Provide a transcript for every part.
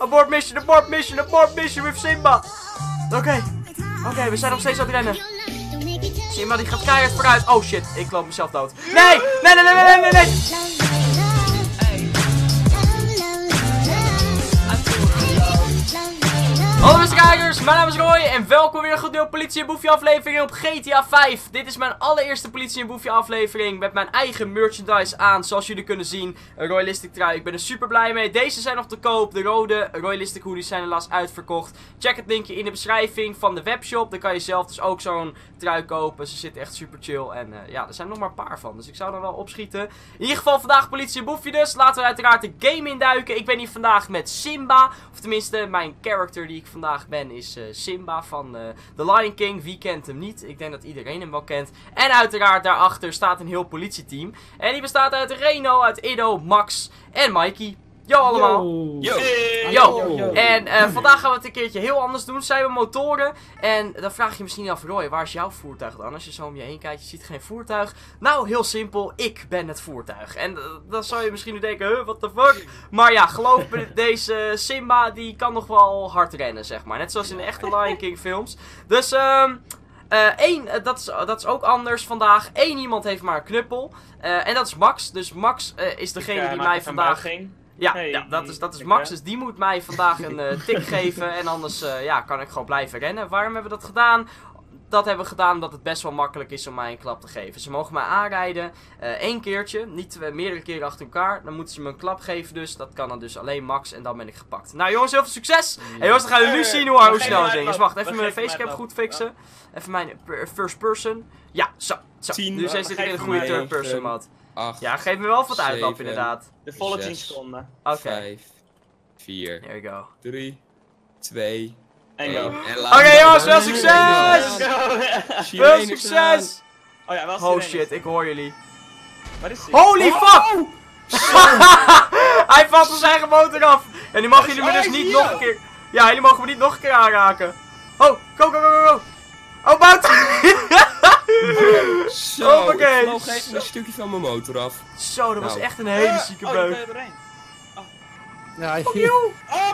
Abort mission, abort mission, abort mission with Simba. Oké, we zijn nog steeds aan het rennen. Simba die gaat keihard vooruit. Oh shit, ik loop mezelf dood. Nee. Hallo beste kijkers, mijn naam is Roy en welkom weer een goed nieuwe politie en boefje aflevering op GTA 5. Dit is mijn allereerste politie en boefje aflevering met mijn eigen merchandise aan, zoals jullie kunnen zien. Een royalistic trui, ik ben er super blij mee. Deze zijn nog te koop, de rode royalistic hoodies zijn helaas uitverkocht. Check het linkje in de beschrijving van de webshop, dan kan je zelf dus ook zo'n trui kopen. Ze zitten echt super chill en ja, er zijn nog maar een paar van, dus ik zou er wel opschieten. In ieder geval vandaag politie en boefje dus, laten we uiteraard de game induiken. Ik ben hier vandaag met Simba, of tenminste mijn character die ik vandaag ben is Simba van The Lion King. Wie kent hem niet? Ik denk dat iedereen hem wel kent. En uiteraard daarachter staat een heel politieteam. En die bestaat uit Reno, uit Edo, Max en Mikey. Yo allemaal! Yo. En vandaag gaan we het een keertje heel anders doen. Zijn we motoren? En dan vraag je misschien af, Roy, waar is jouw voertuig dan? Als je zo om je heen kijkt, je ziet geen voertuig. Nou, heel simpel, ik ben het voertuig. En dan zou je misschien nu denken, huh, what the fuck? Maar ja, geloof me, deze Simba, die kan nog wel hard rennen, zeg maar. Net zoals in de echte Lion King films. Dus, dat is ook anders vandaag. Eén iemand heeft maar een knuppel. En dat is Max. Dus Max is degene die mij vandaag... Ja, hey, ja, dat is Max, dus die moet mij vandaag een tik geven en anders ja, kan ik gewoon blijven rennen. Waarom hebben we dat gedaan? Dat hebben we gedaan omdat het best wel makkelijk is om mij een klap te geven. Ze mogen mij aanrijden, één keertje, niet meerdere keren achter elkaar. Dan moeten ze me een klap geven dus, dat kan dan dus alleen Max en dan ben ik gepakt. Nou jongens, heel veel succes! En jongens, dan gaan jullie nu zien hoe snel het ding is. Wacht, even mijn facecam goed fixen. Even mijn first person. Ja, zo. 10, nu zijn ze in de goede third person mode. 8, ja, geef me wel wat uitlap inderdaad. De volle 10 seconden. Oké. 5, 4, here we go. 3, 2, 1, go. Oké jongens, wel succes! Veel succes! Oh ja, wel succes! Oh shit, ik hoor jullie. Wat is dit? Holy fuck! Hij valt van zijn eigen motor af! En nu mogen jullie me dus niet nog een keer... Ja, jullie mogen me niet nog een keer aanraken. Oh, go! Oh, buiten! Zo, ik vloog even een stukje van mijn motor af. Zo, dat was echt een hele zieke beuk. Oh, ik ben er doorheen. Opnieuw! Oh,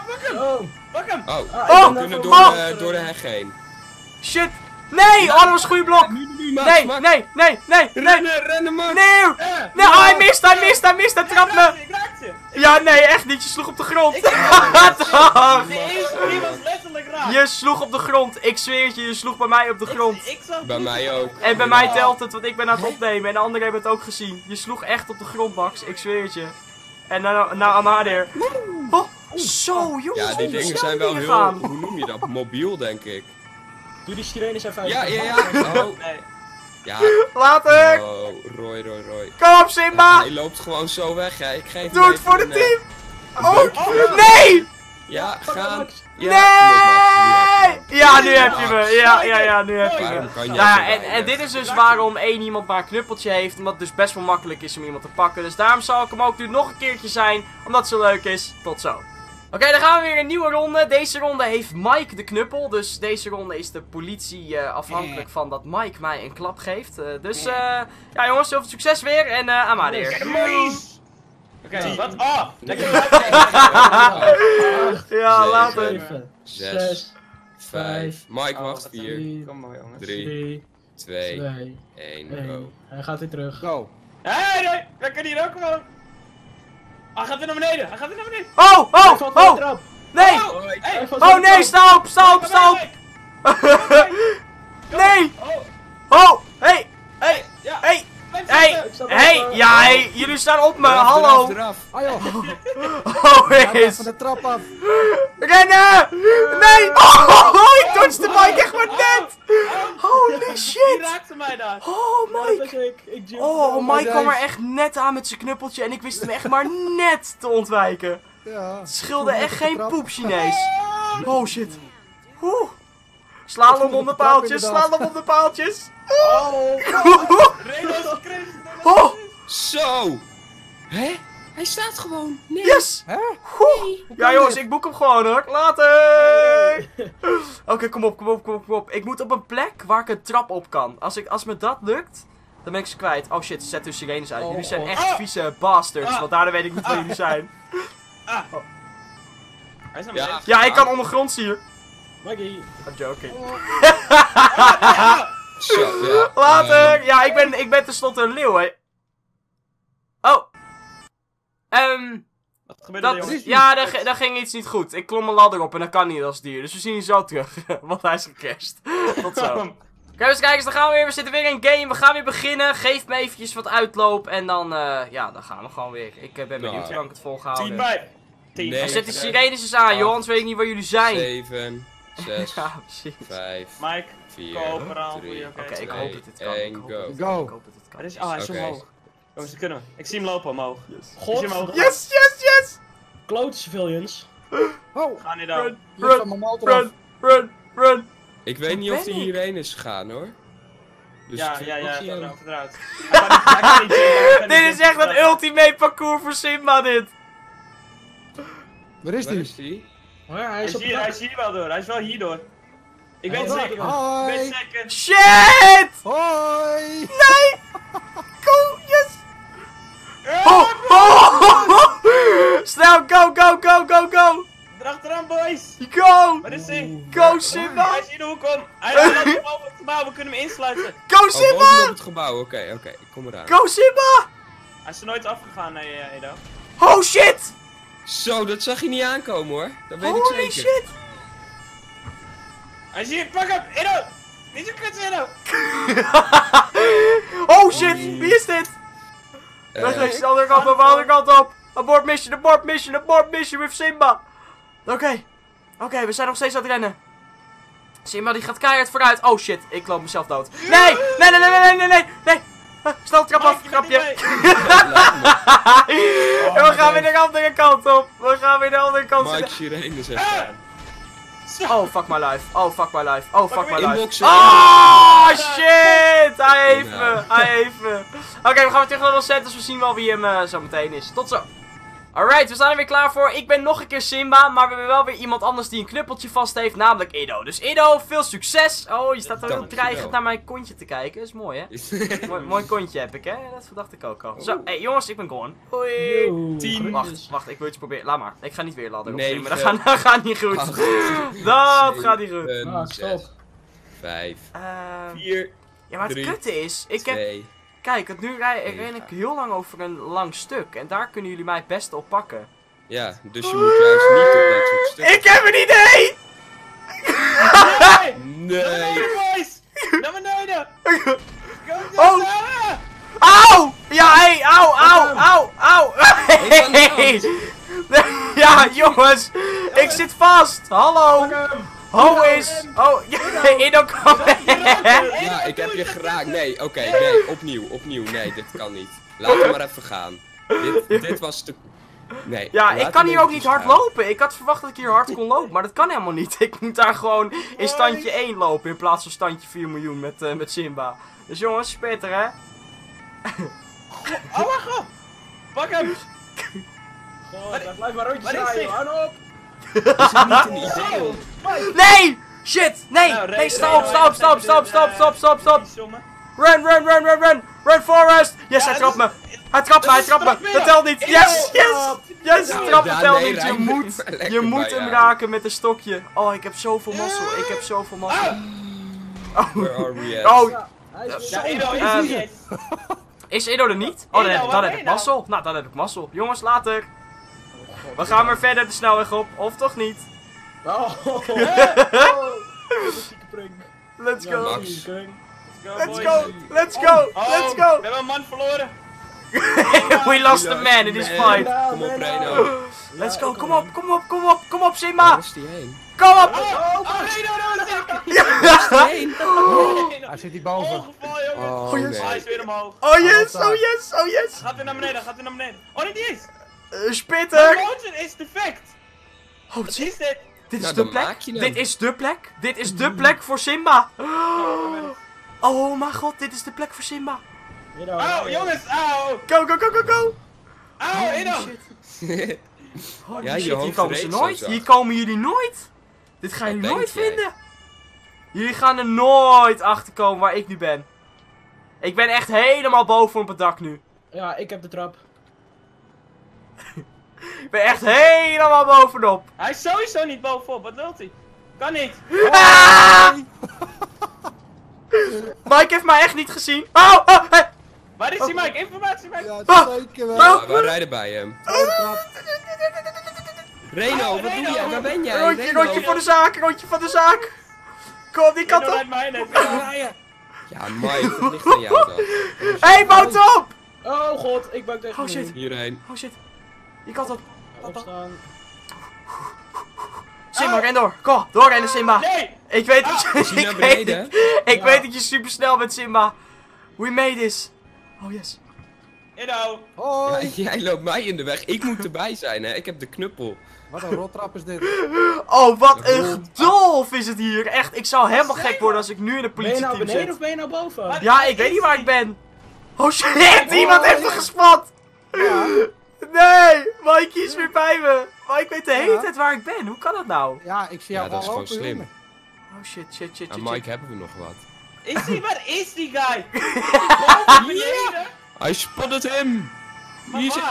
pak hem! Oh, door de heg heen. Shit! Nee! Oh, dat was een goede blok! Nee! Rennen, man! Nee! Oh, hij mist! Hij trapt me! Ik raak je! Ja, nee, echt niet! Je sloeg op de grond! Je sloeg op de grond, ik zweer het je, je sloeg bij mij op de grond. Bij mij ook. En bij mij telt het, want ik ben aan het opnemen en de anderen hebben het ook gezien. Je sloeg echt op de grond, Max, ik zweer het je. En nou aan haar neer. Oh, zo jongens. Ja, die dingen zijn wel heel, hoe noem je dat, mobiel denk ik. Doe die sirenes even uit. Ja. Oh. Nee. Ja. Later. Oh, Roy. Kom op, Simba. Hij loopt gewoon zo weg, hè. Ik geef doe het voor de team. Oh, nee. Ja, gaan. Ja, nee! Ja, nu heb je me. Ja, nu heb je me. Ja, en dit is dus waarom één iemand maar een knuppeltje heeft. Omdat het dus best wel makkelijk is om iemand te pakken. Dus daarom zal ik hem ook nu nog een keertje zijn. Omdat het zo leuk is. Tot zo. Oké, dan gaan we weer een nieuwe ronde. Deze ronde heeft Mike de knuppel. Dus deze ronde is de politie afhankelijk van dat Mike mij een klap geeft. Dus ja jongens, heel veel succes weer. En aan mij weer. Oké, wat? Oh! Lekker! Ja, later! 6, 5, Mike wacht hier. Kom maar, jongens. 3, 2, 1, go. Hij gaat weer terug. Go! Hé, we kunnen hier ook gewoon! Hij gaat weer naar beneden! Oh! Nee! Oh nee, sta op! Nee! Oh! Hey! Ja, hey! Jullie staan op me! Hallo! Oh, is van de trap af! Rennen! Nee! Oh, ik touchte de bike echt maar net! Holy shit! Die raakte mij daar! Oh, Mike! Oh, Mike kwam er echt net aan met zijn knuppeltje en ik wist hem echt maar net te ontwijken. Het scheelde echt geen poep Chinees. Oh, shit. Oeh. Slalom om de paaltjes! Oh! Zo! Hé? Hij staat gewoon! Nee! Yes! Nee. Ja jongens, ik boek hem gewoon hoor! Later! Oké, kom op! Ik moet op een plek waar ik een trap op kan. Als me dat lukt, dan ben ik ze kwijt. Oh shit, zet de sirenes uit. Jullie zijn echt vieze bastards, want daardoor weet ik niet wie jullie zijn. Hij is naar beneden. Ja, ik kan ondergronds hier. Mikey. I'm joking. Later. Ja, ik ben tenslotte een leeuw, hè. Oh. Wat gebeurde er? Ja, daar ging iets niet goed. Ik klom een ladder op en dat kan niet als dier. Dus we zien je zo terug. Want hij is gecrashed. Tot zo. Oké, dus kijkers, dan gaan we weer. We zitten weer in game. We gaan weer beginnen. Geef me eventjes wat uitloop. En dan, ja, dan gaan we gewoon weer. Ik ben benieuwd hoe lang ik het volgehouden. 10 bij. 10. En zet de sirenes eens aan, joh. Anders weet ik niet waar jullie zijn. 7, 6, 5, 4, 3. Oké, ik hoop dat dit kan. Ik hoop dat dit kan. Oh, hij is omhoog. Jongens, dat kunnen we. Ik zie hem lopen omhoog. God. Yes, yes, yes. Klote civilians. Oh. Ga niet dood. Run. Ik weet niet of hij hierheen is gegaan, hoor. Dus ja, achteruit. Dit is echt een ultimate parcours voor Simba, dit. Waar is die? Oh ja, hij is hier wel door, hij is wel hierdoor. Ik weet het zeker, hoor. Ik weet het zeker. Shit! Hoi! Nee! Go, yes! Oh, oh, oh, oh. Snel, go! Achteraan, boys! Go! Wat is hij? Go, Simba! Hij is hier de hoek om! Hij is boven het gebouw, we kunnen hem insluiten! Go, Simba! Boven het gebouw, oké, ik kom eraan. Go, Simba! Hij is er nooit afgegaan, nee, Edo. Oh shit! Zo, dat zag je niet aankomen, hoor. Dat weet ik zeker. Holy shit! Hij is hier, pak hem! Edo! Niet zo kut, Edo! Oh shit, wie is dit? Dat is de andere kant op, de andere kant op! Abort mission with Simba! Oké, we zijn nog steeds aan het rennen. Simba die gaat keihard vooruit. Oh shit, ik loop mezelf dood. Nee. Snel trap af, grapje. En we gaan weer de andere kant op. Mike, sirene is echt fijn. Oh, fuck my life. Oh, fuck my life. Oh, shit. Hij even. Oké, we gaan weer terug naar Los Santos. We zien wel wie hem zo meteen is. Tot zo. Alright, we zijn er weer klaar voor. Ik ben nog een keer Simba, maar we hebben wel weer iemand anders die een knuppeltje vast heeft, namelijk Edo. Dus Edo, veel succes! Oh, je staat ook heel dreigend naar mijn kontje te kijken. Dat is mooi, hè? mooi kontje heb ik, hè? Dat dacht ik ook al. Zo, hey, jongens, ik ben gone. Hoi! 10. Wacht, ik wil iets proberen. Laat maar. Ik ga niet weer ladder opnemen. Dat gaat niet goed. Dat gaat niet goed. 5. 4. Ja, maar het kutte is, ik heb... Kijk, want nu ren ik heel lang over een lang stuk. En daar kunnen jullie mij het beste op pakken. Ja, dus je moet juist niet op dat soort stukken. Ik heb een idee! Nee! Naar beneden, boys! Naar beneden! Auw! Ja, hé! Auw! Ja, jongens! Ik zit vast! Hallo! Edo kan ja, ik heb je geraakt. Nee, oké, opnieuw. Nee, dit kan niet. Laat hem maar even gaan. Dit was te... Nee. Ja, ik kan hier ook niet hard lopen. Ik had verwacht dat ik hier hard kon lopen, maar dat kan helemaal niet. Ik moet daar gewoon in standje 1 lopen in plaats van standje 4 miljoen met Simba. Dus jongens, spitter, hè? Oh, wacht op! Pak hem! Blijf maar rondjes draaien, hou op! Is het niet een idee? Nee! Shit! Nee! Stop! Run, Forest! Yes, hij trapt me! Hij trapt me! Dat telt niet! Yes! Trappen telt niet! Je moet hem raken met een stokje. Oh, ik heb zoveel mazzel. Is Edo er niet? Oh, dan heb ik mazzel. Jongens, later. We gaan maar verder de snelweg op, of toch niet? Let's go! We hebben een man verloren! We lost the man in this fight! Kom op, Reno! Let's go, kom op, Simba! Waar is die heen? Kom op! Oh, Reno, hij zit hier boven. Oh, yes! Hij is weer omhoog! Oh yes! Gaat weer naar beneden! Oh, niet eens! Spitter! Mountain is defect! Oh, wat is dit? Dit is de plek voor Simba! Oh mijn god, dit is de plek voor Simba! Au, jongens, au! Go! Au, shit! Ja, shit, hier komen ze nooit! Hier komen jullie nooit! Dit gaan jullie nooit vinden! Jullie gaan er nooit achter komen waar ik nu ben. Ik ben echt helemaal boven op het dak nu. Ja, ik heb de trap. Ik ben echt helemaal bovenop. Hij is sowieso niet bovenop, wat wilt hij? Kan niet. Oh. Ah! Mike heeft mij echt niet gezien. Oh, oh, hey. Waar is die Mike? Informatie, Mike. Ja, zeker wel. Oh. We rijden bij hem. Oh. Reno, wat doe je? Waar ben jij? Rondje, rondje voor de zaak, rondje van de zaak. Kom op die kant op. Ja, Mike, dat ligt aan jou dan. Hé, hey, bout op! Oh god, ik buik tegen shit. Hierheen. Oh shit. Die kant op. Opstaan. Simba, ren door. Kom, doorrennen Simba. Nee! Ik weet dat je super snel bent, Simba. We made this. Oh yes. Edo. Hoi. Ja, jij loopt mij in de weg. Ik moet erbij zijn, hè. Ik heb de knuppel. Wat een rottrap is dit. Oh, wat een dolf is het hier. Echt, ik zou helemaal gek worden als ik nu in de politieteam zit. Ben je nou beneden of ben je nou boven? Wat? Ja, ik weet niet waar ik ben. Oh shit, iemand heeft er gespat. Ja. Nee, Mikey is weer bij me. Maar ik weet de hele tijd waar ik ben. Hoe kan dat nou? Ja, ik zie jou al lopen. Dat is gewoon slim. Oh shit, shit, shit, shit. En Mike hebben we nog wat. Is die, waar is die guy? Hij spotted hem. Hier zit...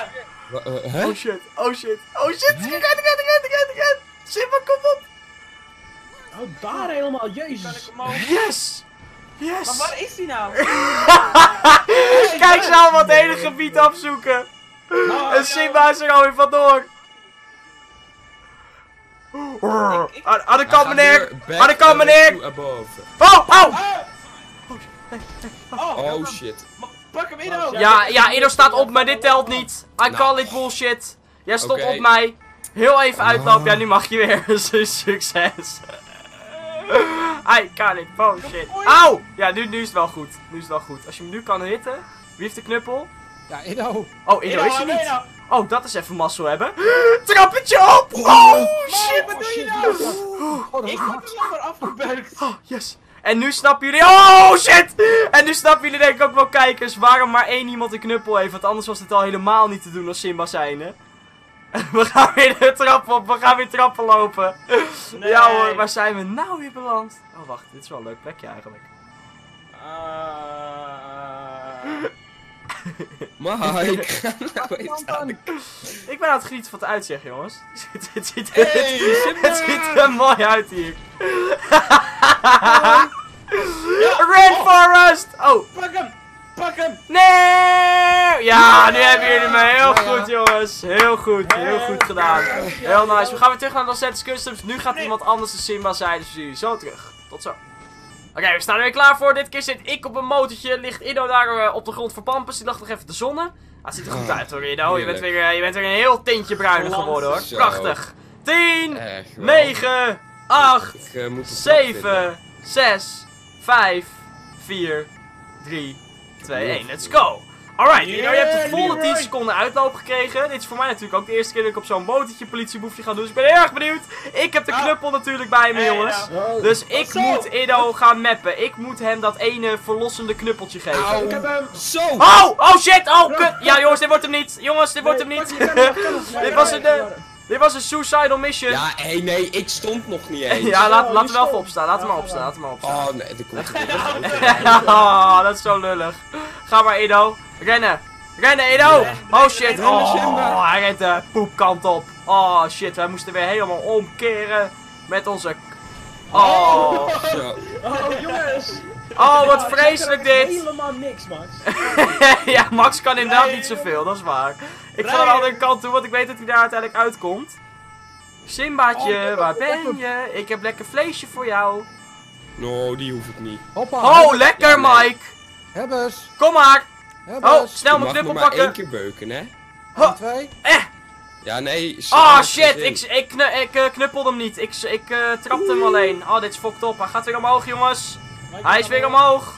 oh shit, oh shit, oh shit. Red. Simba, kom op. Oh, daar helemaal. Jezus. Yes. Yes. Maar waar is die nou? Kijk, ze allemaal het hele gebied afzoeken. En Simba is er alweer vandoor. Aan de kant, meneer! Aan de kant, meneer! Oh! Au! Oh shit. Pak hem, Edo! Ja, Edo staat op me, dit telt niet. I call it bullshit. Jij stond op mij. Heel even uitlopen. Ja, nu mag je weer. Succes. I call it bullshit. Au! Ja, nu is het wel goed. Nu is het wel goed. Als je hem nu kan hitten. Wie heeft de knuppel? Ja, Edo. Oh, Edo is er niet. Oh, dat is even mazzel hebben. Trappetje op! Oh, shit, wat doe je nou? Ik word er langer afgebuikt. Oh, yes. En nu snappen jullie... Oh, shit! En nu snappen jullie denk ik ook wel kijkers waarom maar één iemand een knuppel heeft. Want anders was dit al helemaal niet te doen als Simba zijnde. We gaan weer de trap op. We gaan weer trappen lopen. Nee. Ja hoor, waar zijn we nou weer beland? Oh, wacht. Dit is wel een leuk plekje eigenlijk. Mike, ik ben aan het genieten van het uitzicht, jongens. Het ziet er mooi uit hier. Rainforest! Oh! Pak hem! Pak hem! Nee! Ja, nu hebben jullie me heel goed, jongens. Heel goed gedaan. Heel nice. We gaan weer terug naar Los Santos Customs. Nu gaat iemand anders de Simba zijn, dus we zien jullie zo terug. Tot zo. Oké, we staan er weer klaar voor. Dit keer zit ik op een motortje. Ligt Edo daar op de grond voor pampers. Die lag nog even de zonne. Ah, het ziet er goed uit hoor, Edo. Je bent weer een heel tintje bruiner geworden hoor. Prachtig. 10, 9, 8, 7, 6, 5, 4, 3, 2, 1. Let's go. Alright, Edo, je hebt de volle 10 seconden uitloop gekregen. Dit is voor mij natuurlijk ook de eerste keer dat ik op zo'n motortje politieboefje ga doen. Dus ik ben heel erg benieuwd. Ik heb de knuppel natuurlijk bij me, jongens. Dus ik moet Edo gaan mappen. Ik moet hem dat ene verlossende knuppeltje geven. Au, ik heb hem zo. Oh, oh shit. Oh, kut. Ja, jongens, dit wordt hem niet. Jongens, dit wordt hem niet. Dit was een suicidal mission. Ja, nee, ik stond nog niet eens. Ja, laat hem wel voor opstaan. Laat hem maar opstaan. Oh, nee, dat komt niet. Oh, dat is zo lullig. Ga maar, Edo. Rennen! Rennen, Edo! Oh shit! Oh, hij rent de poepkant op. Oh shit, wij moesten weer helemaal omkeren met onze... Oh! Oh jongens! Oh, wat vreselijk dit! Helemaal niks, Max. Ja, Max kan inderdaad niet zoveel, dat is waar. Ik ga naar de andere kant toe, want ik weet dat hij daar uiteindelijk uitkomt. Simbaatje, waar ben je? Ik heb lekker vleesje voor jou. No, die hoef ik niet. Oh, lekker Mike! Hebbers! Kom maar! Oh, snel mijn knuppel pakken! Ik mag maar 1 keer beuken, hè? Oh, 2? Ja, nee. Oh, shit! Ik knuppelde hem niet. Ik trapte hem alleen. Oh, dit is fokt op. Hij gaat weer omhoog, jongens. Hij is weer omhoog.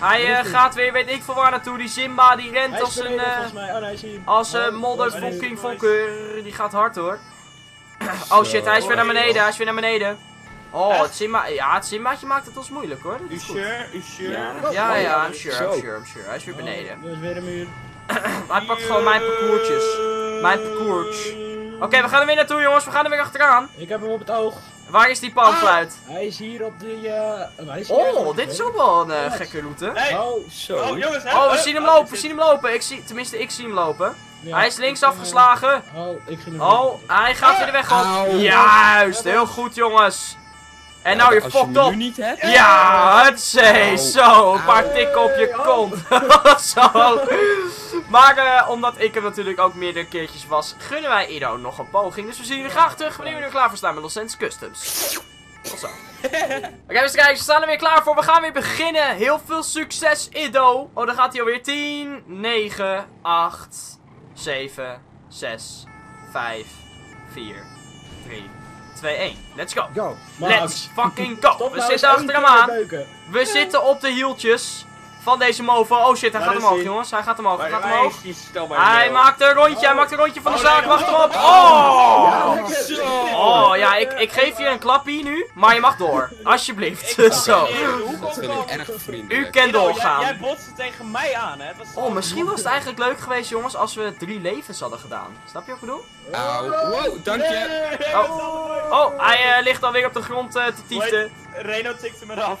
Hij gaat weer, weet ik veel waar naartoe. Die Simba, die rent als een... als een modderfucking fokker. Die gaat hard, hoor. Oh, shit. Hij is weer naar beneden. Hij is weer naar beneden. Oh, het Simba, ja, het Simbaatje maakt het ons moeilijk hoor. Dat is goed. Is sure? Ja, I'm sure. Hij is weer beneden. Dat is weer een muur. Hij pakt gewoon mijn parcoursjes. Mijn parcours. Oké, we gaan er weer naartoe jongens, we gaan er weer achteraan. Ik heb hem op het oog. Waar is die panfluit? Hij is hier op die... oh, dit is ook wel een gekke route. Nee. Oh, jongens, we zien hem lopen, ik zie hem lopen. Tenminste, ik zie hem lopen. Ja, hij is links afgeslagen. Hij gaat weer de weg op. Juist, heel goed jongens. En nou, je fokt op. Ja, hutzee. Zo, een paar tikken op je kont. Zo. Maar omdat ik hem natuurlijk ook meerdere keertjes was, gunnen wij Edo nog een poging. Dus we zien jullie graag terug wanneer we er klaar voor staan met Los Santos Customs. Tot zo. Oké, beste kijkers, we staan er weer klaar voor. We gaan weer beginnen. Heel veel succes, Edo. Oh, dan gaat hij alweer. 10, 9, 8, 7, 6, 5, 4, 3, 2, 1. Let's go. Let's fucking go. Stop, we zitten achter hem aan. We zitten op de hieltjes van deze mofo. Oh shit, hij gaat omhoog, jongens. Hij gaat omhoog. Hij maakt een rondje. Hij maakt een rondje van de zaak. Wacht hem op. Oh ja, ik geef je een klappie nu. Maar je mag door. Alsjeblieft. Zo. Dat vind ik erg vriendelijk. U kan doorgaan. Jij botste tegen mij aan, hè? Oh, misschien was het eigenlijk leuk geweest, jongens, als we 3 levens hadden gedaan. Snap je wat ik bedoel? Wow, dank je. Oh, hij ligt alweer op de grond te tieften. Reno tikt hem eraf.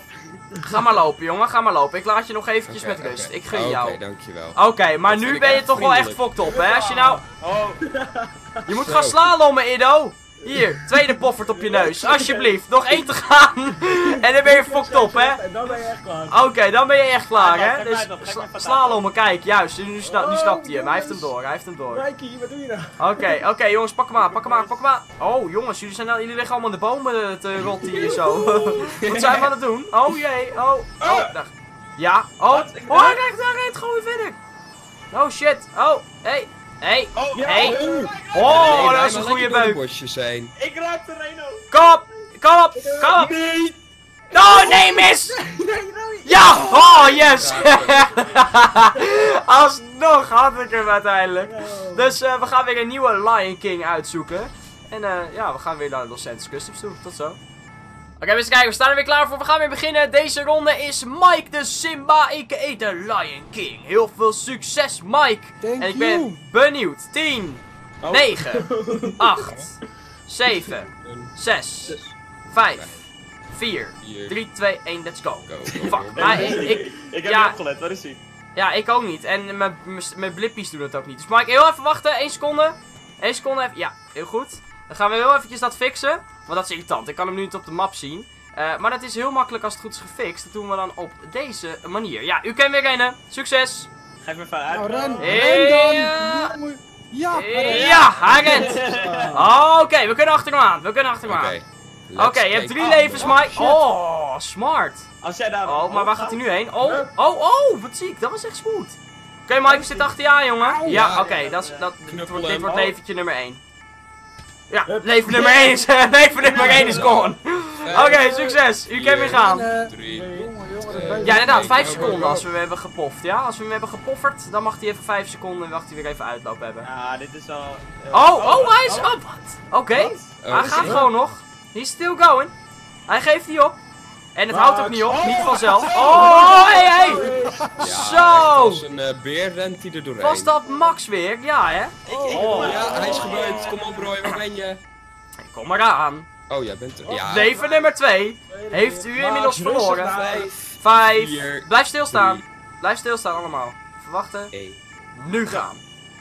Ga maar lopen, jongen, ga maar lopen. Ik laat je nog eventjes met rust. Ik gun jou. Oké, dankjewel. Oké, maar nu ben je toch wel echt fokt op, hè? Als je nou... Je moet gaan slalommen, Edo. Hier, tweede poffert op je neus. Alsjeblieft, nog 1 te gaan. En dan ben je fokt op, hè? Dan ben je echt klaar. Oké, dan ben je echt klaar, hè? Dus slalommen, kijk, juist. Nu snapt hij hem. Hij heeft hem door, hij heeft hem door. Mikey, wat doe je nou? Oké, jongens, pak hem aan, pak hem aan, pak hem aan. Oh, jongens, jullie liggen allemaal in de bomen te rotten hier zo. Wat zijn we aan het doen? Oh, jee, ja, kijk, daar rijdt gewoon weer verder. Oh, shit, hey! Oh, dat is een goede beuk! Ik raak de Reno! Kom op! Nee! Oh, nee, mis! Ja! Oh, yes! Alsnog had ik hem uiteindelijk. Dus we gaan weer een nieuwe Lion King uitzoeken. En ja, we gaan weer naar Los Santos Customs toe. Tot zo. Oké, mensen, kijken, we staan er weer klaar voor. We gaan weer beginnen. Deze ronde is Mike de Simba, a.k.a. de Lion King. Heel veel succes, Mike. En ik ben benieuwd. 10, 9, 8, 7, 6, 5, 4, 3, 2, 1, let's go. Fuck. Ik heb niet opgelet, waar is hij? Ja, ik ook niet. En mijn blippies doen het ook niet. Dus Mike, heel even wachten. 1 seconde. 1 seconde even. Ja, heel goed. Dan gaan we heel eventjes dat fixen. Want dat is irritant. Ik kan hem nu niet op de map zien. Maar dat is heel makkelijk als het goed is gefixt. Dat doen we dan op deze manier. Ja, u kan weer rennen. Succes. Geef me even uit. Nou, ren dan. Ja, hij rent. Oké, we kunnen achter hem aan. Oké, je hebt 3 levens, Mike. Oh, smart. Als jij daar maar waar gaat hij nu heen? Oh, wat ziek. Dat was echt smooth. Oké, Mike, we zitten achter je aan, jongen. Ja, oké. Dit wordt leventje nummer 1. Ja, leven nummer 1 is, gone. Oké, succes. U kan weer gaan. Ja, inderdaad. 5 seconden als we hem hebben gepoft, ja. Als we hem hebben gepofferd, dan mag hij even 5 seconden en mag hij weer even uitloop hebben. Ja, dit is al... hij is op. Oké, hij gaat gewoon nog. He's still going. Hij geeft niet op. En het houdt ook niet op, niet vanzelf. Zo! Als een beer rent hij er doorheen. Was dat Max weer? Ja, hè? Ja, hij is gebeukt. Kom op, Roy, waar ben je? Kom maar aan. Oh, jij bent er. Ja. Leven nummer 2 heeft u inmiddels verloren. 5. Blijf stilstaan. Blijf stilstaan, allemaal. Verwachten. Nu gaan.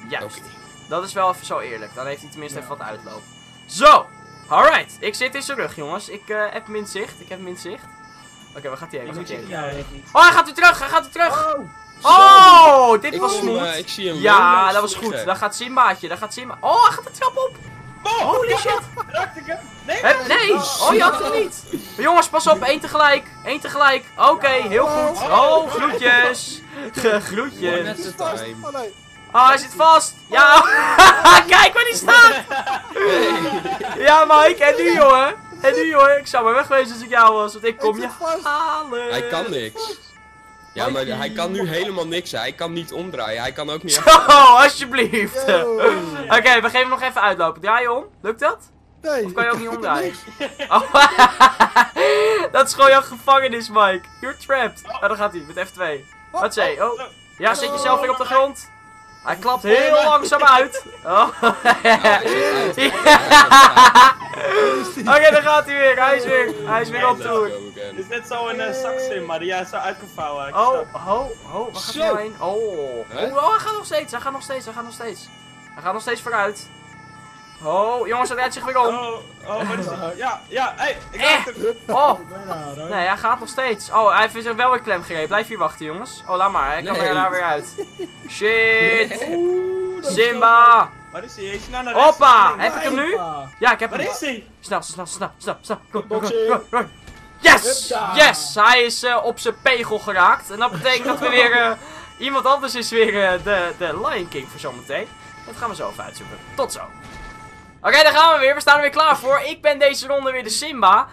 Juist. Dat is wel even zo eerlijk. Dan heeft hij tenminste even wat uitloop. Zo! Alright, ik zit in zijn rug, jongens. Ik heb min zicht. Oké, waar gaat hij heen? Hij gaat weer terug! Oh, dit was smooth. Ja, dat was goed. Daar gaat Simbaatje, Oh, hij gaat de trap op! Holy shit! Raakte ik hem? Nee! Oh, je had hem niet! Jongens, pas op, 1 tegelijk. Oké, heel goed. Oh, groetjes! Groetjes! Oh, hij zit vast! Ja! Kijk waar die staat! Ja, Mike, en nu, jongen! Ik zou maar wegwezen als ik jou was, want ik kom je halen! Hij kan niks. Ja, maar hij kan nu helemaal niks, hij kan niet omdraaien, hij kan ook niet... alsjeblieft! Oké, we geven hem nog even uitlopen. Draai je om? Lukt dat? Nee. Of kan je ook niet omdraaien? Dat is gewoon jouw gevangenis, Mike. You're trapped. Nou, daar gaat hij, met F2. Wat zei je? Ja, zet jezelf weer op de grond. Hij klapt heel langzaam uit. Oké, daar gaat hij weer. Hij is weer op toer. Het is net zo'n zaksim, maar die is zo uitgevouwen. Waar gaat hij heen? Hij gaat nog steeds. Hij gaat nog steeds vooruit. Oh, jongens, hij draait zich weer om. Oh, wat is het? Ja, hé, ik raak hem. Oh, nee, hij gaat nog steeds. Oh, hij heeft zich wel weer klem gereden. Blijf hier wachten, jongens. Oh, laat maar, hij kan er daar weer uit. Shit. Simba. Waar is hij? Snel naar rechts. Hoppa, heb ik hem nu? Ja, ik heb hem. Waar is hij? Snel. Kom. Yes, hij is op zijn pegel geraakt. En dat betekent dat we weer... iemand anders is weer de Lion King voor zometeen. Dat gaan we zo even uitzoeken. Tot zo. Oké, daar gaan we weer. We staan er weer klaar voor. Ik ben deze ronde weer de Simba.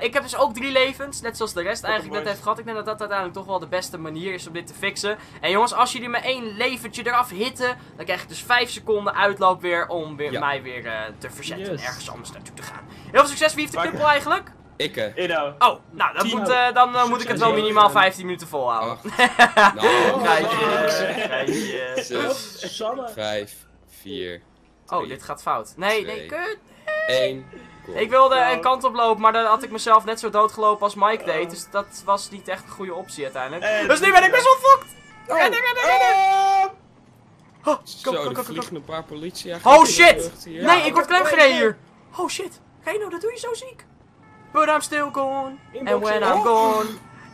Ik heb dus ook 3 levens, net zoals de rest eigenlijk net heeft gehad. Ik denk dat dat uiteindelijk toch wel de beste manier is om dit te fixen. En jongens, als jullie maar 1 leventje eraf hitten, dan krijg je dus 5 seconden uitloop weer om weer mij weer te verzetten. Yes. En ergens anders naartoe te gaan. Heel veel succes. Wie heeft de knuppel eigenlijk? Ik. Edo. Oh, nou, dat moet, dan moet ik het wel minimaal 15 minuten volhouden. 5, 4... Oh, dit gaat fout. Nee, kut. 1. Ik wilde een kant op lopen, maar dan had ik mezelf net zo doodgelopen als Mike deed. Dus dat was niet echt een goede optie uiteindelijk. Dus nu ben ik best wel fucked. Rennen. Zo, er vliegen een paar politieagenten. Oh shit. Nee, ik word klemgereden hier. Oh shit. Reno, dat doe je zo ziek. But I'm still gone. And when I'm gone.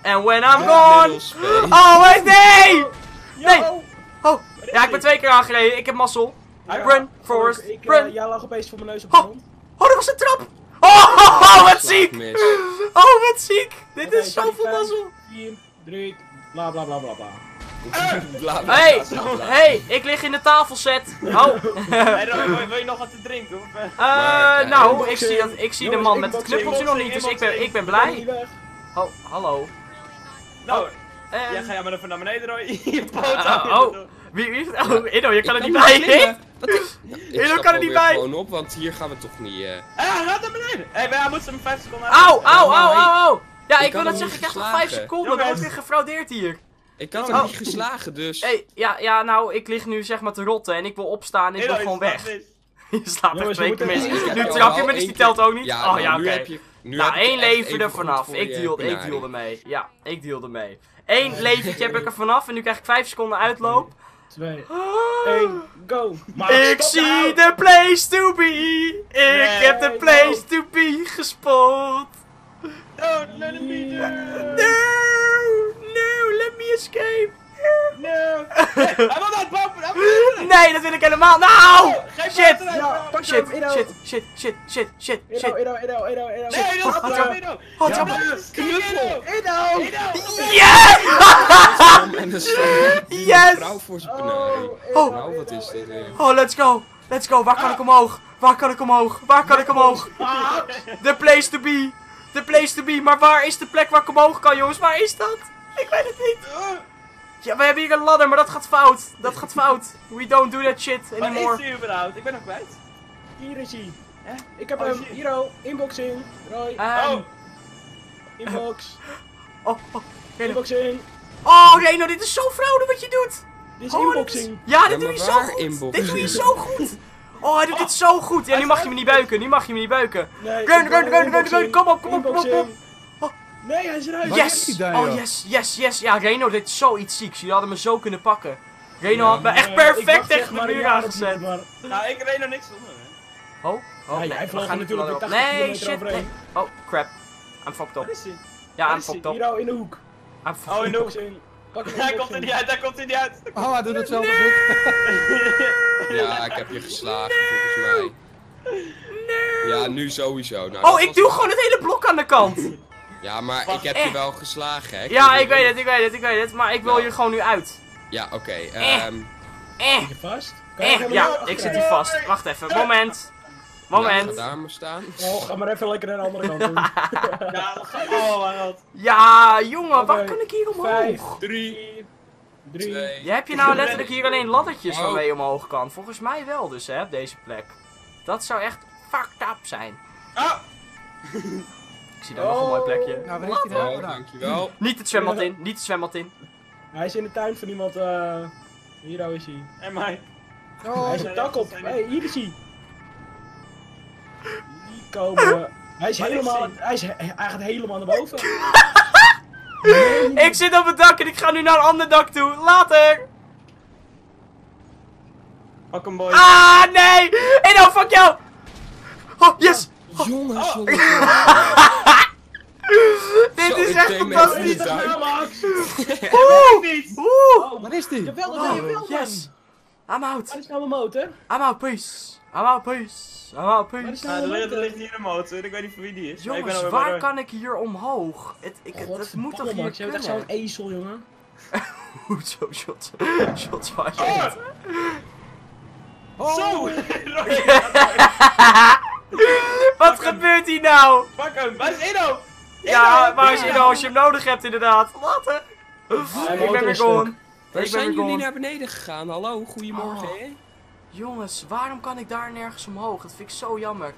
And when I'm gone. Oh, nee. Nee. Oh. Ja, ik ben 2 keer aangereden. Ik heb mazzel. Run, Forrest, run! Jij lag opeens voor mijn neus op de grond. Oh, dat was een trap! Oh, wat ziek! Oh, wat ziek! Dit is zoveel mazzel! 4, 3, bla bla bla bla bla. Hey, ik lig in de tafelset. Oh. Wil je nog wat te drinken? Nou, ik zie de man met het knuppeltje nog niet, dus ik ben blij. Oh, hallo. Nou, ga jij maar even naar beneden, Roy. Je poot aan. Oh, Edo, je kan er niet bij. Edo kan er niet bij. Ik gewoon op, want hier gaan we toch niet... hij gaat naar beneden. Hé, wij moeten hem 5 seconden uit. Au. Ja, ik wil dat zeggen, ik krijg nog 5 seconden. Dan word ik gefraudeerd hier. Ik had hem niet geslagen, dus... Ja, nou, ik lig nu zeg maar te rotten en ik wil opstaan en ik wil gewoon weg. Je slaapt echt 2 keer mis. Nu trap je me, dus die telt ook niet. Oh ja, oké. Nou, 1 leven er vanaf. Ik deal ermee. Ja, ik deal ermee. 1 leventje heb ik er vanaf en nu krijg ik 5 seconden uitloop. 2, 1, go! Maar ik zie de place to be! Ik heb de place to be gespot! Don't let me down! No, let me escape! No! Nee, dat wil ik helemaal! Nou! Shit! Edo! Nee, Edo! Yes! Oh, wat is dit? Oh, let's go! Waar kan ik omhoog? The place to be! Maar waar is de plek waar ik omhoog kan, jongens? Waar is dat? Ik weet het niet! Ja, we hebben hier een ladder, maar dat gaat fout. We don't do that shit anymore. Wat is hij überhaupt? Ik ben nog kwijt. Hier is hij. Ik heb hem. Hier al. Inboxing. Roy. Inbox. Inboxing. Oh, Reno, dit is zo fraude wat je doet. Dit is inboxing. Ja, dit doe je zo goed. Oh, hij doet dit zo goed. Ja, nu mag je me niet buiken. Nee, run. Kom op. Nee, hij is eruit. Yes! Oh, yes. Ja, Reno deed zoiets zieks. Jullie hadden me zo kunnen pakken. Reno had me echt perfect tegen de muur aangezet. Nou, ik Reno niks zonder, hè. Oh, nee, we gaan natuurlijk op. Nee, shit, nee. Oh, crap. I'm fucked up. Ja, I'm fucked up. Hier in de hoek. Oh, in de hoek. Hij komt er niet uit, Oh, hij doet het zelf goed. Ja, ik heb je geslagen, volgens mij. Ja, nu sowieso. Oh, ik doe gewoon het hele blok aan de kant. Ja, maar ik heb je wel geslagen, hè? Ja, ik weet het, maar ik wil je gewoon nu uit. Ja, oké. Zit je vast? Ja, ik zit hier vast. Wacht even, moment. Ja, ga daar maar staan. Oh, ga maar even lekker aan de andere kant doen. Ja, jongen, waar kan ik hier omhoog? 5, 3, 2... Je hebt je nou letterlijk hier alleen laddertjes waarmee je omhoog kan. Volgens mij wel dus, hè, op deze plek. Dat zou echt fucked up zijn. Ik zie daar nog een mooi plekje. Nou, waar heeft hij nou gedaan? Dankjewel. Niet het zwembad in, Hij is in de tuin van iemand, Hier is hij. En mij. Oh, hij is een tak op. Hé, hier is hij. Die komen. Hij gaat helemaal naar boven. Ik zit op het dak en ik ga nu naar een ander dak toe. Later! Pak hem, boy. Ah, nee! Edo, fuck jou! Oh, yes! Oh. Jongens, jongens. Oh. Dit is echt fantastisch! Oeh! Waar is die? Jawel, yes! I'm out! Waar is nou mijn motor? I'm out, peace! I'm out, peace! I'm out, peace! Er ligt hier een motor, ik weet niet voor wie die is. Jongens, waar kan ik hier omhoog? Het moet toch hier kunnen? Je bent echt zo'n ezel, jongen. Hoezo, shots waar je zo! Wat gebeurt hier nou? Pak hem, waar is Edo? Ja, waar is Edo als je hem nodig hebt inderdaad? Wat hè? Ik ben weer gone. Waar zijn jullie naar beneden gegaan? Hallo, goedemorgen. Oh. Jongens, waarom kan ik daar nergens omhoog? Dat vind ik zo jammer.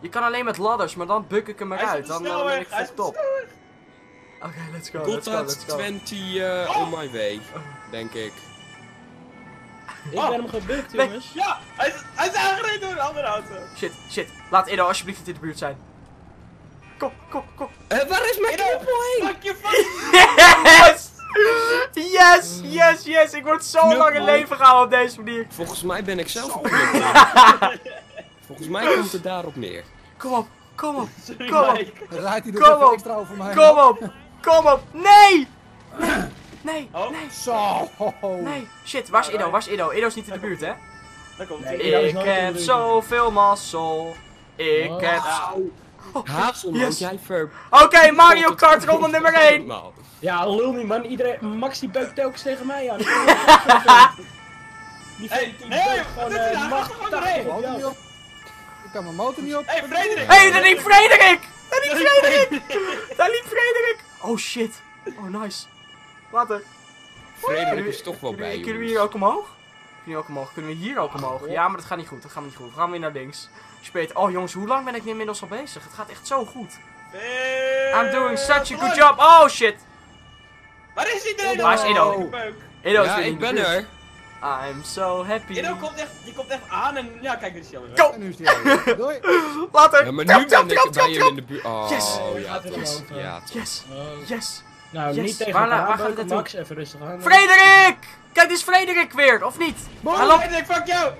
Je kan alleen met ladders, maar dan buk ik hem eruit. Dan ben ik echt top. Oké, let's go. Tot 20 on my way, denk ik. Ik ben hem gebukt, jongens. Ja, hij is aangereden door een andere auto. Shit. Laat Edo alsjeblieft niet in de buurt zijn. Kom. Waar is mijn knuppel heen? Fuck je fucking. Yes. Ik word zo lang in leven gehouden op deze manier. Volgens mij ben ik zelf op volgens mij komt het daarop neer. Kom op. Kom op. Nee. Shit, waar is Edo? Edo is niet in de buurt, hè? Ik heb zoveel mazzel. Ik heb... Hazelnoot, jij verp. Oké, Mario Kart ronde nummer 1. Ja, lul niet, man. Max die beukt telkens tegen mij aan. Die gewoon de ik kan mijn motor niet op. Hé, Frederik! Hé, daar liep Frederik! Oh shit. Oh, nice. Later. Frederik is toch wel bij. Kunnen we hier ook omhoog? Ja, maar dat gaat niet goed. We gaan weer naar links. Speet. Oh jongens, hoe lang ben ik inmiddels al bezig? Het gaat echt zo goed. I'm doing such a good job. Oh shit. Waar is die Edo? Waar is Edo? Edo is weer in de buurt. Ja, ik ben er. I'm so happy. Edo komt echt aan en ja, kijk, dit is jammer. Go! En nu is die jammer. Doei. Later. Ja, maar nu ben ik bij jullie in de buurt. Oh, yes. Nou, niet tegen elkaar, Max, even rustig aan. Frederik! Kijk, dit is Frederik weer, of niet? Hallo? Frederik, fuck jou!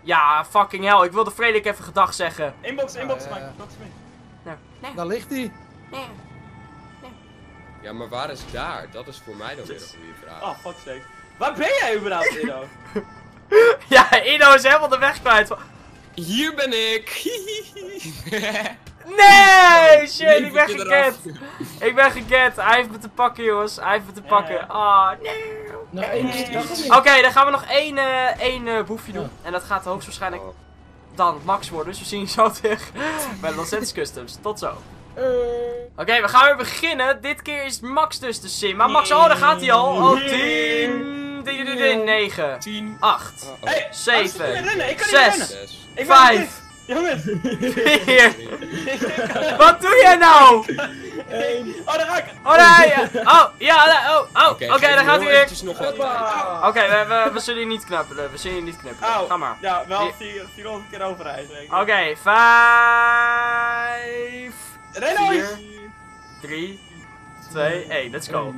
Ja, fucking hell, ik wilde Frederik even gedag zeggen. Inbox, Mike, inbox mee. Nee. Daar ligt hij. Nee. Ja, maar waar is daar? Dat is voor mij dan weer een goede vraag. Oh, fuck sake. Waar ben jij überhaupt, Edo? Ja, Edo is helemaal de weg kwijt. Hier ben ik. Nee, shit, ik ben gekend. Hij heeft me te pakken, jongens. Ah, nee. Oké, dan gaan we nog één boefje doen. En dat gaat hoogstwaarschijnlijk dan Max worden. Dus we zien je zo terug bij Los Santos Customs. Tot zo. Oké, we gaan weer beginnen. Dit keer is Max dus de Simba. Max, oh, daar gaat hij al. Oh, 10, 9, 10, 8, 7, 6, 5. Jongens! Hier! Wat doe jij nou? Oh, daar ga ik! Oh, daar! Oh, ja, oh! Oké, daar gaat hij weer! Oké, we zullen hier niet knappelen. Ga maar. Ja, wel 400 keer overrijden. Oké, 5... Reno! 3, 2, 1, let's go.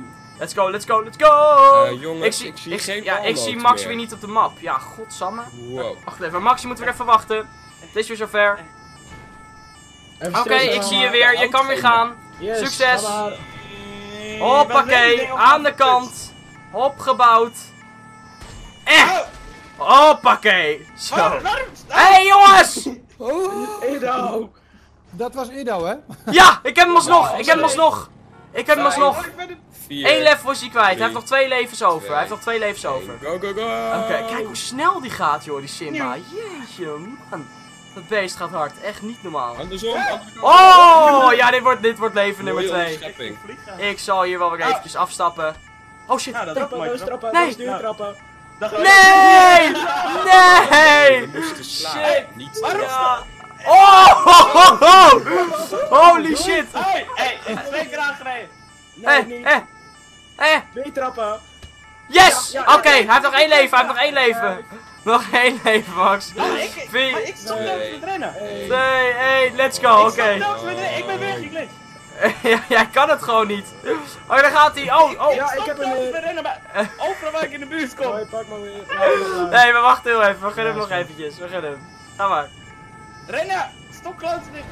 Let's go! Jongens, ik zie geen ja, ik zie Max weer niet op de map. Ja, godsamme. Wacht even, Max, je moet weer even wachten. Het is weer zover. Oké, ik zie je weer. Je kan weer gaan. Yes, succes. Hoppakee. Aan de kant. Opgebouwd. Echt. Hoppakee. Zo. Hé, jongens. Edo. Dat was Edo, hè? Ja, ik heb hem alsnog. Eén level is hij kwijt. Hij heeft nog 2 levens over. Go. Oké, kijk hoe snel die gaat, joh, die Simba. Jeetje, man. Dat beest gaat hard, echt niet normaal. Oh, ja, dit wordt leven nummer 2. Ik zal hier wel weer eventjes afstappen. Oh shit, trappen. Nee! Shit! Oh! Holy shit! Hé, 2 keer aangereden. Hé! 2 trappen. Yes! Oké, hij heeft nog 1 leven, Nog 1 leven, Max. 4, 2, 1, let's go, oké. Ik ben weer geglitcht. Jij kan het gewoon niet. Oh, daar gaat hij. Oh. Ja, ik heb hem. Overal waar ik in de buurt kom. Nee, pak maar weer. Nee, maar wacht heel even. We gunnen hem nog eventjes. We gunnen hem. Ga maar. Rennen! Stop kloten dicht.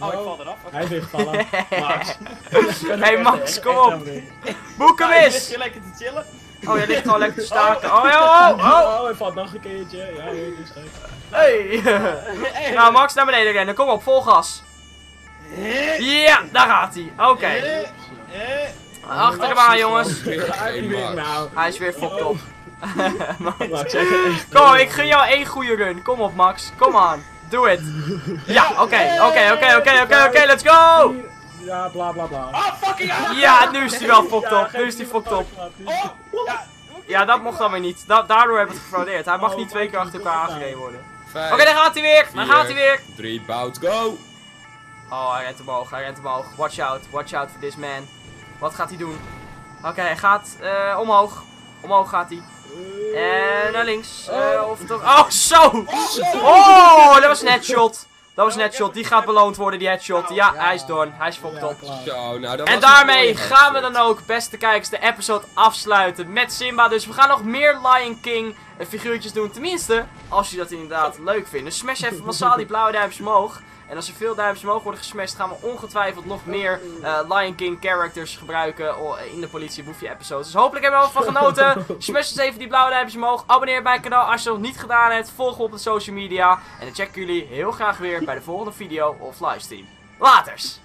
Oh, ik val eraf. Okay. Hij is weer gevallen. Max. Hey Max, kom op. Boek hem eens. Ligt je lekker te chillen? Oh, jij ligt gewoon lekker te staken. Oh, hij valt nog een keertje. Ja, heel goed. Hey. Nou, Max, naar beneden rennen. Kom op, vol gas. Ja, daar gaat hij. Oké. Achter hem aan, jongens. Hij is weer fokt op. Max. Kom, ik gun jou één goede run. Kom op, Max. Kom aan. Doe het. Ja, oké, let's go. Ja, bla bla bla. Oh, fucking hell. Ja, nu is hij wel fokt op. Nu is hij fokt op. Ja, dat mocht dan weer niet. Daardoor hebben we het gefraudeerd. Hij mag niet twee keer achter elkaar aangereden worden. Oké, daar gaat hij weer. Drie, bout, go. Oh, hij rent omhoog, watch out for this man. Wat gaat hij doen? Oké, hij gaat omhoog. Omhoog gaat hij. En naar links. Of toch. Oh, zo! Oh, dat was een headshot. Die gaat beloond worden, die headshot. Ja, hij is done. Hij is fokt op. En daarmee gaan we dan ook, beste kijkers, de episode afsluiten met Simba. Dus we gaan nog meer Lion King figuurtjes doen. Tenminste, als jullie dat inderdaad leuk vindt. Dus smash even massaal die blauwe duimpjes omhoog. En als er veel duimpjes omhoog worden gesmashed, gaan we ongetwijfeld nog meer Lion King characters gebruiken in de politieboefje-episodes. Dus hopelijk hebben we er wel van genoten. Smash dus even die blauwe duimpjes omhoog. Abonneer bij mijn kanaal als je dat nog niet gedaan hebt. Volg me op de social media. En dan check ik jullie heel graag weer bij de volgende video of livestream. Laters!